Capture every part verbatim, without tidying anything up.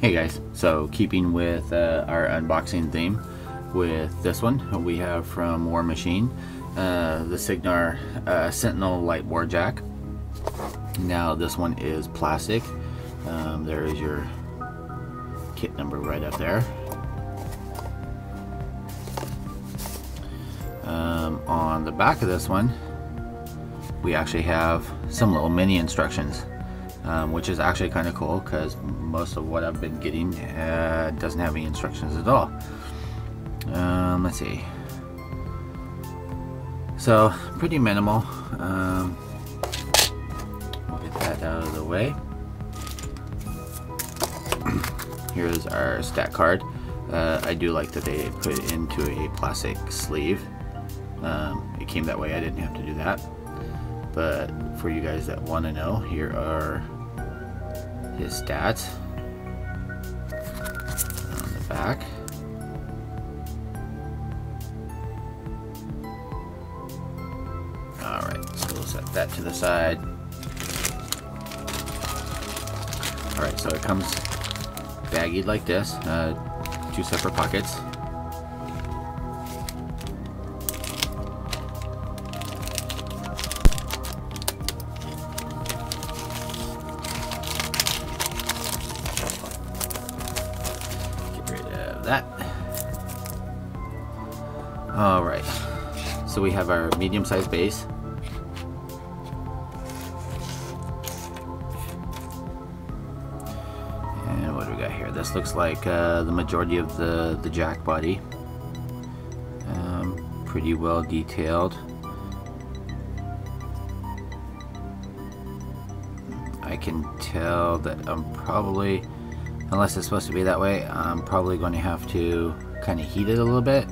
Hey guys, so keeping with uh, our unboxing theme, with this one we have from War Machine uh, the Cygnar uh, Sentinel Light Warjack. Now this one is plastic. Um, there is your kit number right up there. Um, on the back of this one we actually have some little mini instructions. Um, which is actually kind of cool because most of what I've been getting uh, doesn't have any instructions at all. Um, let's see. So pretty minimal. Um, we'll get that out of the way. Here's our stat card. Uh, I do like that they put it into a plastic sleeve. Um, it came that way. I didn't have to do that. But for you guys that want to know, here are his stats on the back. All right, so we'll set that to the side. All right, so it comes baggied like this, uh, two separate pockets. That. All right, so we have our medium-sized base. And what do we got here? This looks like uh, the majority of the, the jack body. Um, pretty well detailed. I can tell that I'm probably, unless it's supposed to be that way, I'm probably going to have to kind of heat it a little bit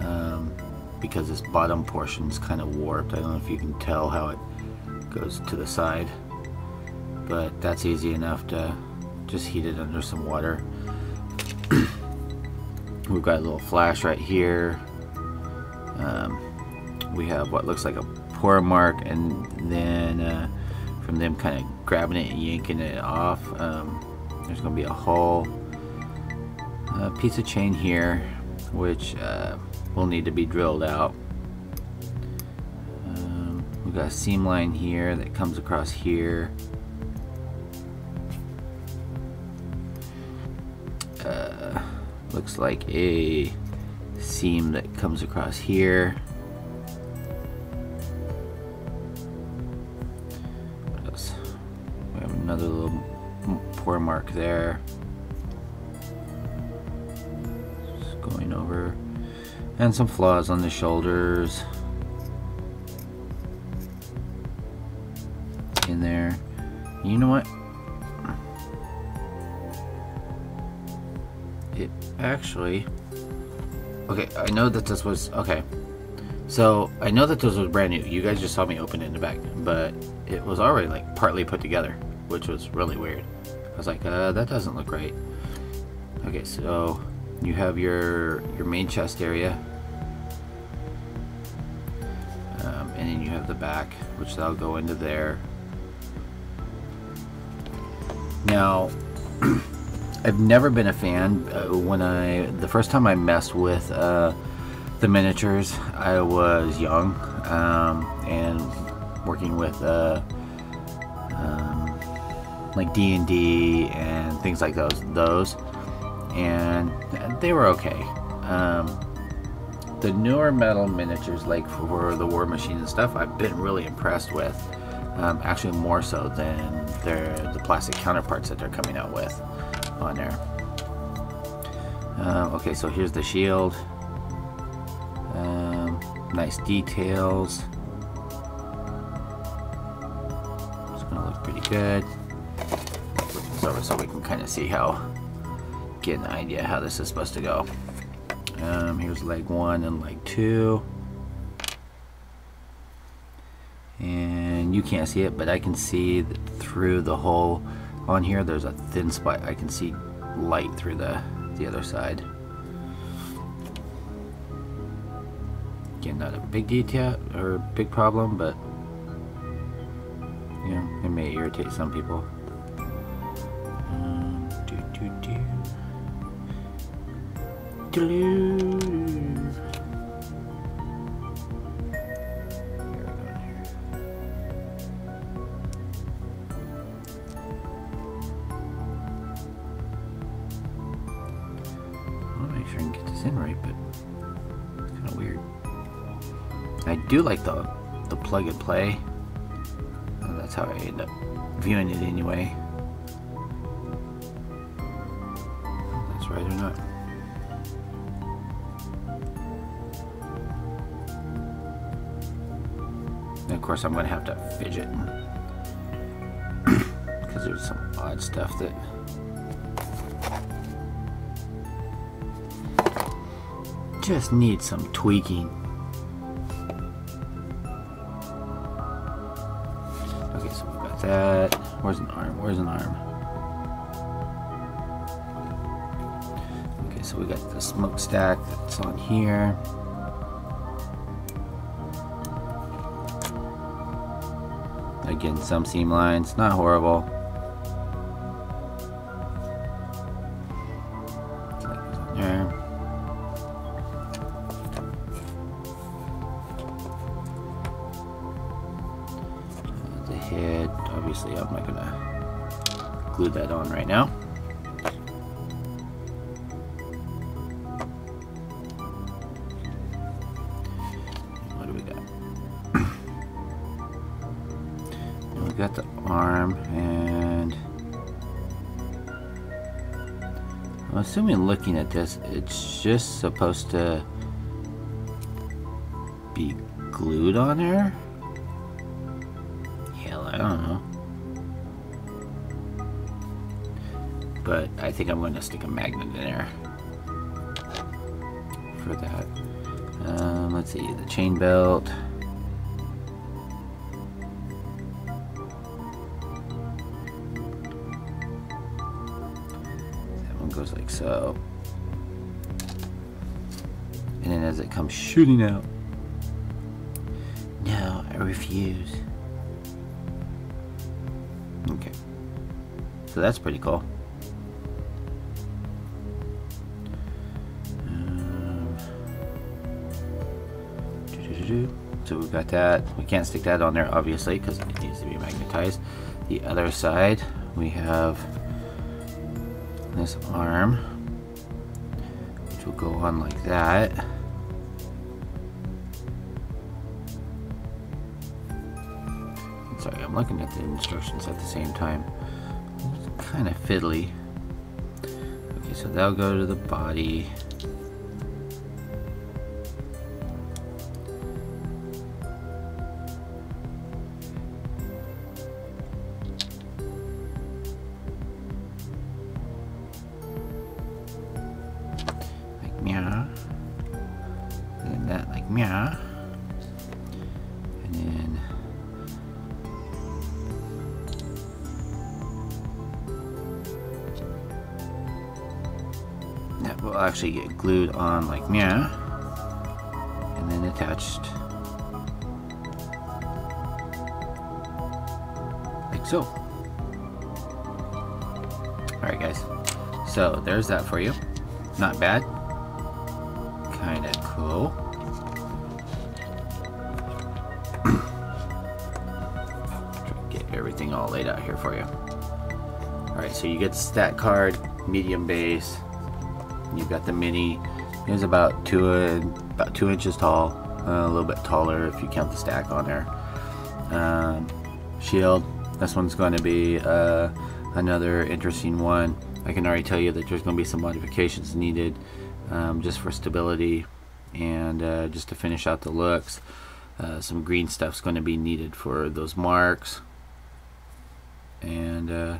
um, because this bottom portion's kind of warped. I don't know if you can tell how it goes to the side, but that's easy enough to just heat it under some water. We've got a little flash right here. Um, we have what looks like a pour mark, and then uh, from them kind of grabbing it and yanking it off. Um, There's going to be a whole uh, piece of chain here, which uh, will need to be drilled out. Um, we've got a seam line here that comes across here. Uh, looks like a seam that comes across here. What else? We have another little pour mark there. Just going over, and some flaws on the shoulders in there. You know what? It actually, okay, I know that this was, okay. So I know that this was brand new. You guys just saw me open it in the back, but it was already like partly put together, which was really weird. I was like, uh, that doesn't look right. Okay, so you have your your main chest area, um, and then you have the back, which that'll go into there. Now, I've never been a fan. Uh, when I the first time I messed with uh, the miniatures, I was young um, and working with. Uh, like D and D and things like those, those, and they were okay. Um, the newer metal miniatures, like for the War Machine and stuff, I've been really impressed with, um, actually more so than their, the plastic counterparts that they're coming out with on there. Um, okay, so here's the shield. Um, nice details. It's gonna look pretty good. Over so we can kind of see how, get an idea how this is supposed to go. Um, here's leg one and leg two, and you can't see it, but I can see through the hole on here. There's a thin spot. I can see light through the the other side. Again, not a big detail or big problem, but you know, it may irritate some people. do do do. I do like the the plug and play. Well, that's how I end up viewing it anyway. That's right or not. And of course I'm going to have to fidget because there's some odd stuff that just needs some tweaking. That. Where's an arm? Where's an arm? Okay, so we got the smokestack that's on here. Again, some seam lines, not horrible. That on right now. What do we got? We got the arm, and I'm assuming looking at this, it's just supposed to be glued on there. Hell, I don't know. But I think I'm going to stick a magnet in there for that. Um, let's see, the chain belt. That one goes like so. And then as it comes shooting out, no, I refuse. Okay. So that's pretty cool. So we've got that. We can't stick that on there obviously because it needs to be magnetized. The other side, we have this arm, which will go on like that. Sorry, I'm looking at the instructions at the same time. It's kind of fiddly. Okay, so that'll go to the body. Actually get glued on like yeah, and then attached like so. Alright guys, so there's that for you. Not bad, kinda cool. Get everything all laid out here for you. Alright, so you get stat card, medium base. You've got the mini. It was about two, uh, about two inches tall, uh, a little bit taller if you count the stack on there. Um, shield. This one's going to be uh, another interesting one. I can already tell you that there's going to be some modifications needed, um, just for stability and uh, just to finish out the looks. Uh, some green stuff's going to be needed for those marks. And uh,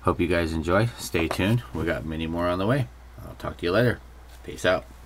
hope you guys enjoy. Stay tuned. We got many more on the way. I'll talk to you later. Peace out.